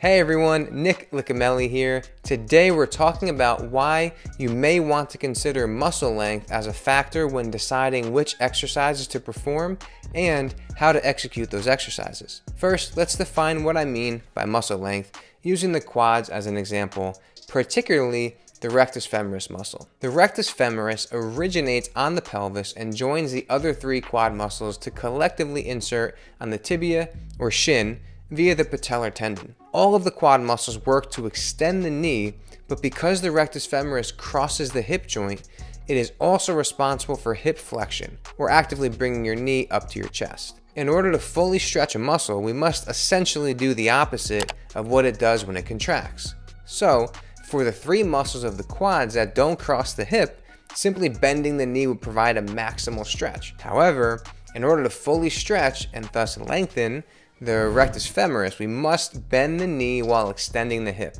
Hey everyone, Nick Licameli here. Today we're talking about why you may want to consider muscle length as a factor when deciding which exercises to perform and how to execute those exercises. First, let's define what I mean by muscle length using the quads as an example, particularly the rectus femoris muscle. The rectus femoris originates on the pelvis and joins the other three quad muscles to collectively insert on the tibia or shin via the patellar tendon. All of the quad muscles work to extend the knee, but because the rectus femoris crosses the hip joint, it is also responsible for hip flexion, or actively bringing your knee up to your chest. In order to fully stretch a muscle, we must essentially do the opposite of what it does when it contracts. So, for the three muscles of the quads that don't cross the hip, simply bending the knee would provide a maximal stretch. However, in order to fully stretch and thus lengthen the rectus femoris, we must bend the knee while extending the hip.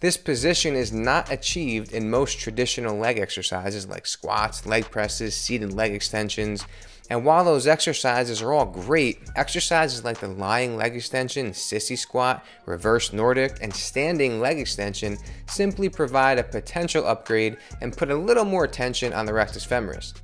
This position is not achieved in most traditional leg exercises like squats, leg presses, seated leg extensions. And while those exercises are all great, exercises like the lying leg extension, sissy squat, reverse Nordic, and standing leg extension simply provide a potential upgrade and put a little more attention on the rectus femoris.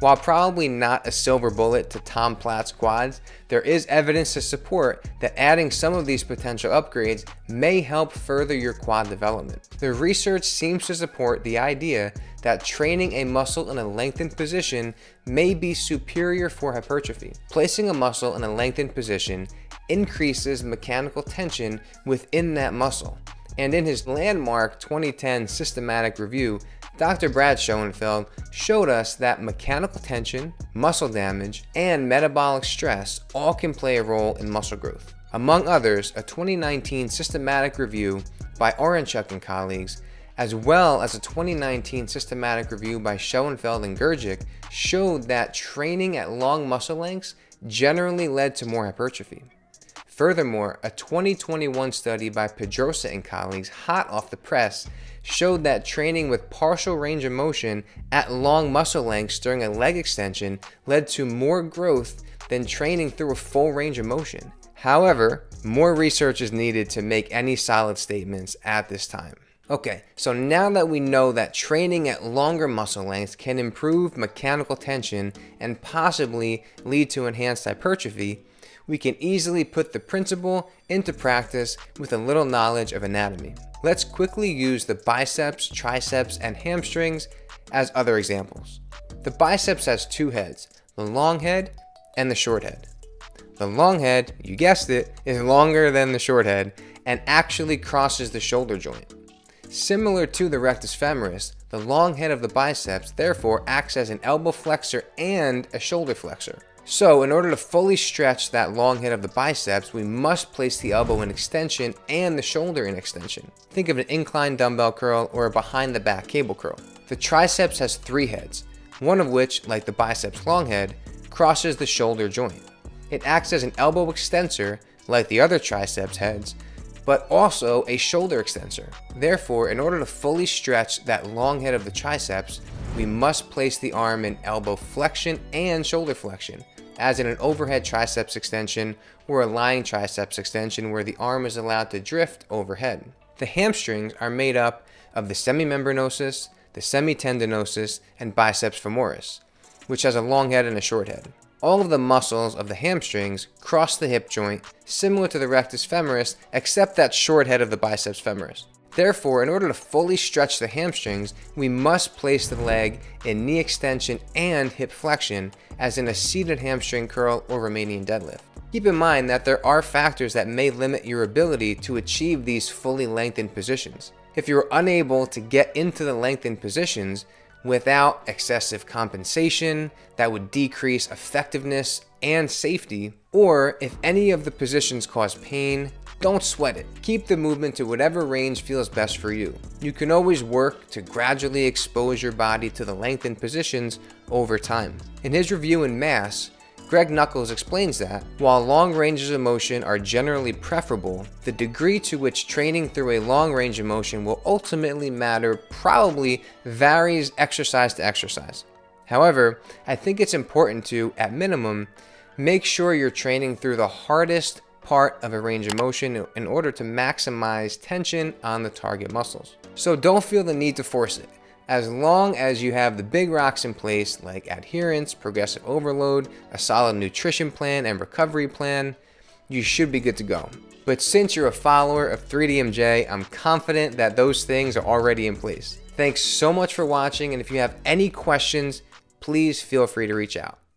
While probably not a silver bullet to Tom Platt's quads, there is evidence to support that adding some of these potential upgrades may help further your quad development. The research seems to support the idea that training a muscle in a lengthened position may be superior for hypertrophy. Placing a muscle in a lengthened position increases mechanical tension within that muscle. And in his landmark 2010 systematic review, Dr. Brad Schoenfeld showed us that mechanical tension, muscle damage, and metabolic stress all can play a role in muscle growth. Among others, a 2019 systematic review by Oranchuk and colleagues, as well as a 2019 systematic review by Schoenfeld and Grgic, showed that training at long muscle lengths generally led to more hypertrophy. Furthermore, a 2021 study by Pedrosa and colleagues, hot off the press, showed that training with partial range of motion at long muscle lengths during a leg extension led to more growth than training through a full range of motion. However, more research is needed to make any solid statements at this time. Okay, so now that we know that training at longer muscle lengths can improve mechanical tension and possibly lead to enhanced hypertrophy, we can easily put the principle into practice with a little knowledge of anatomy. Let's quickly use the biceps, triceps, and hamstrings as other examples. The biceps has two heads, the long head and the short head. The long head, you guessed it, is longer than the short head and actually crosses the shoulder joint. Similar to the rectus femoris, the long head of the biceps therefore acts as an elbow flexor and a shoulder flexor. So in order to fully stretch that long head of the biceps, we must place the elbow in extension and the shoulder in extension. Think of an incline dumbbell curl or a behind the back cable curl. The triceps has three heads, one of which, like the biceps long head, crosses the shoulder joint. It acts as an elbow extensor, like the other triceps heads, but also a shoulder extensor. Therefore, in order to fully stretch that long head of the triceps, we must place the arm in elbow flexion and shoulder flexion, as in an overhead triceps extension or a lying triceps extension where the arm is allowed to drift overhead. The hamstrings are made up of the semimembranosus, the semitendinosus, and biceps femoris, which has a long head and a short head. All of the muscles of the hamstrings cross the hip joint, similar to the rectus femoris, except that short head of the biceps femoris. Therefore, in order to fully stretch the hamstrings, we must place the leg in knee extension and hip flexion, as in a seated hamstring curl or Romanian deadlift. Keep in mind that there are factors that may limit your ability to achieve these fully lengthened positions. If you are unable to get into the lengthened positions, without excessive compensation that would decrease effectiveness and safety, or if any of the positions cause pain, don't sweat it. Keep the movement to whatever range feels best for you. You can always work to gradually expose your body to the lengthened positions over time. In his review in MASS, Greg Knuckles explains that, while long ranges of motion are generally preferable, the degree to which training through a long range of motion will ultimately matter probably varies exercise to exercise. However, I think it's important to, at minimum, make sure you're training through the hardest part of a range of motion in order to maximize tension on the target muscles. So don't feel the need to force it. As long as you have the big rocks in place like adherence, progressive overload, a solid nutrition plan and recovery plan, you should be good to go. But since you're a follower of 3DMJ, I'm confident that those things are already in place. Thanks so much for watching, and if you have any questions, please feel free to reach out.